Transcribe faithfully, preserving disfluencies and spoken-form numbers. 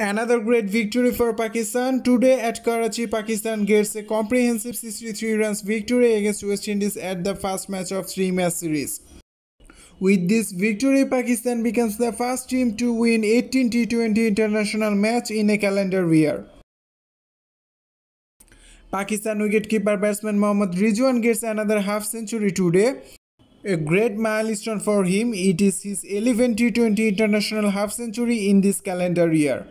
Another great victory for Pakistan. Today at Karachi, Pakistan gets a comprehensive sixty-three runs victory against West Indies at the first match of three match series. With this victory, Pakistan becomes the first team to win eighteen T twenty international matches in a calendar year. Pakistan wicketkeeper batsman Mohammad Rizwan gets another half century today. A great milestone for him. It is his eleventh T twenty international half century in this calendar year.